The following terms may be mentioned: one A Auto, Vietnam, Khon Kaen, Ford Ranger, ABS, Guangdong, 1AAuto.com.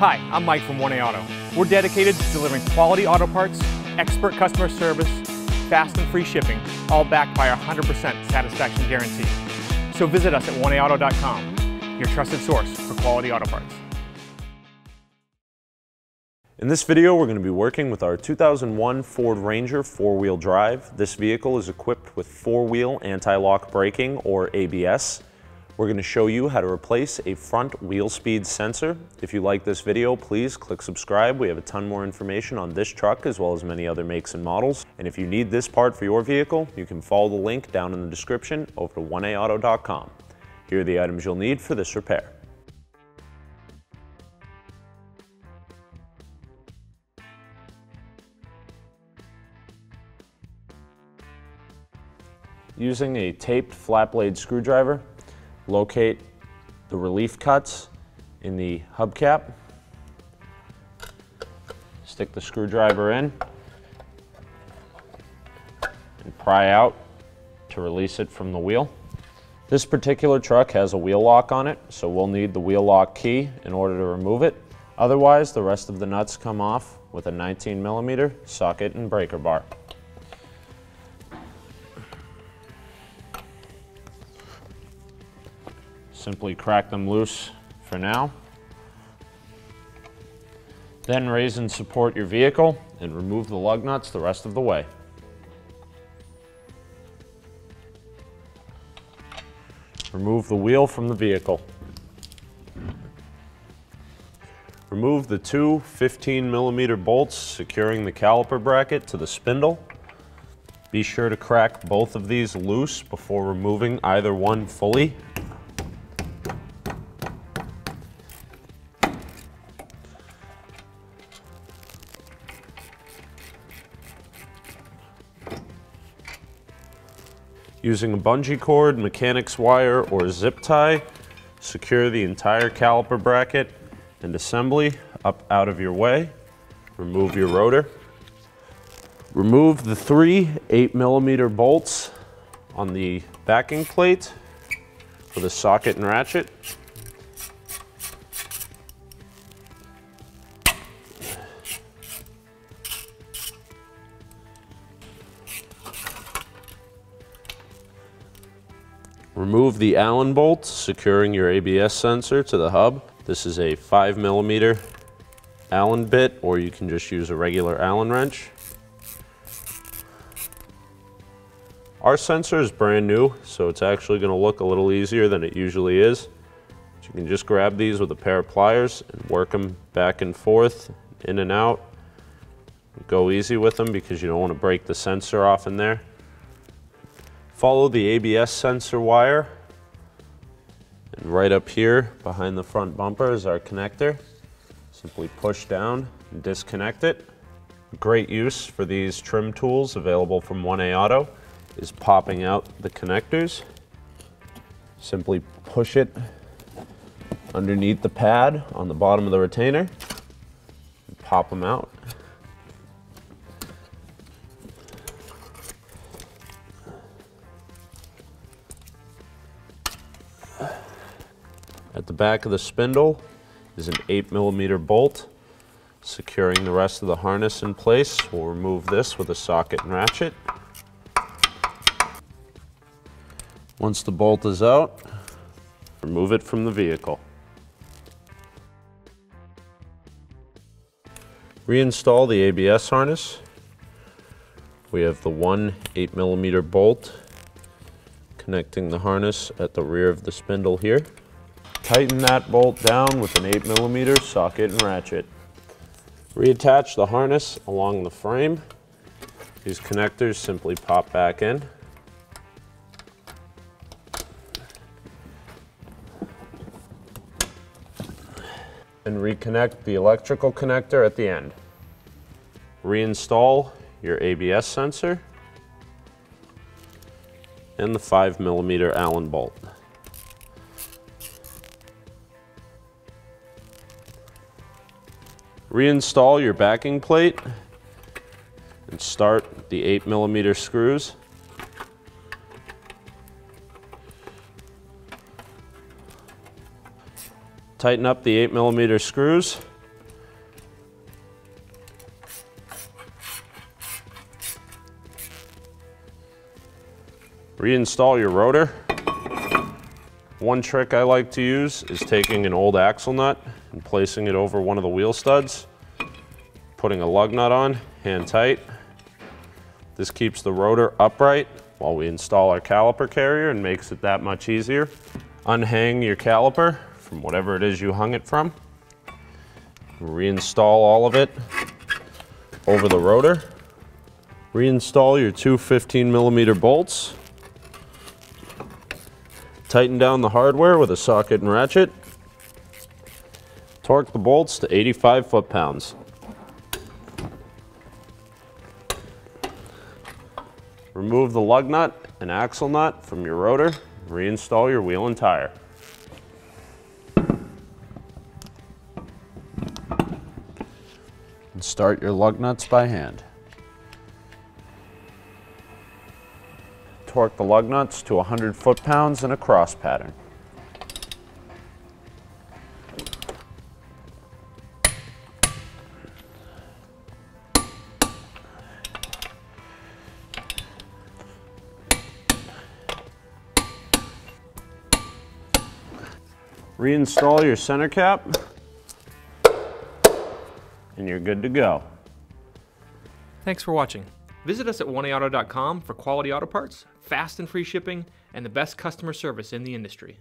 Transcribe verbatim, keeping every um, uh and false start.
Hi, I'm Mike from one A Auto. We're dedicated to delivering quality auto parts, expert customer service, fast and free shipping, all backed by our one hundred percent satisfaction guarantee. So visit us at one A auto dot com, your trusted source for quality auto parts. In this video, we're going to be working with our two thousand one Ford Ranger four-wheel drive. This vehicle is equipped with four-wheel anti-lock braking, or A B S. We're going to show you how to replace a front wheel speed sensor. If you like this video, please click subscribe. We have a ton more information on this truck as well as many other makes and models. And if you need this part for your vehicle, you can follow the link down in the description over to one A auto dot com. Here are the items you'll need for this repair. Using a taped flat blade screwdriver, locate the relief cuts in the hubcap. Stick the screwdriver in and pry out to release it from the wheel. This particular truck has a wheel lock on it, so we'll need the wheel lock key in order to remove it. Otherwise, the rest of the nuts come off with a nineteen millimeter socket and breaker bar. Simply crack them loose for now. Then raise and support your vehicle and remove the lug nuts the rest of the way. Remove the wheel from the vehicle. Remove the two fifteen millimeter bolts securing the caliper bracket to the spindle. Be sure to crack both of these loose before removing either one fully. Using a bungee cord, mechanics wire, or zip tie, secure the entire caliper bracket and assembly up out of your way. Remove your rotor. Remove the three eight millimeter bolts on the backing plate with a socket and ratchet. Remove the Allen bolt securing your A B S sensor to the hub. This is a five millimeter Allen bit, or you can just use a regular Allen wrench. Our sensor is brand new, so it's actually going to look a little easier than it usually is. So you can just grab these with a pair of pliers and work them back and forth, in and out. Go easy with them because you don't want to break the sensor off in there. Follow the A B S sensor wire, and right up here behind the front bumper is our connector. Simply push down and disconnect it. A great use for these trim tools available from one A Auto is popping out the connectors. Simply push it underneath the pad on the bottom of the retainer and pop them out. At the back of the spindle is an eight millimeter bolt securing the rest of the harness in place. We'll remove this with a socket and ratchet. Once the bolt is out, remove it from the vehicle. Reinstall the A B S harness. We have the one eight millimeter bolt connecting the harness at the rear of the spindle here. Tighten that bolt down with an eight millimeter socket and ratchet. Reattach the harness along the frame. These connectors simply pop back in. And reconnect the electrical connector at the end. Reinstall your A B S sensor and the five millimeter Allen bolt. Reinstall your backing plate and start the eight millimeter screws. Tighten up the eight millimeter screws Reinstall your rotor. One trick I like to use is taking an old axle nut and placing it over one of the wheel studs, putting a lug nut on, hand tight. This keeps the rotor upright while we install our caliper carrier and makes it that much easier. Unhang your caliper from whatever it is you hung it from. Reinstall all of it over the rotor. Reinstall your two fifteen millimeter bolts. Tighten down the hardware with a socket and ratchet. Torque the bolts to eighty-five foot-pounds. Remove the lug nut and axle nut from your rotor. Reinstall your wheel and tire. And start your lug nuts by hand. Torque the lug nuts to one hundred foot-pounds in a cross pattern. Reinstall your center cap, and you're good to go. Thanks for watching. Visit us at one A auto dot com for quality auto parts, fast and free shipping, and the best customer service in the industry.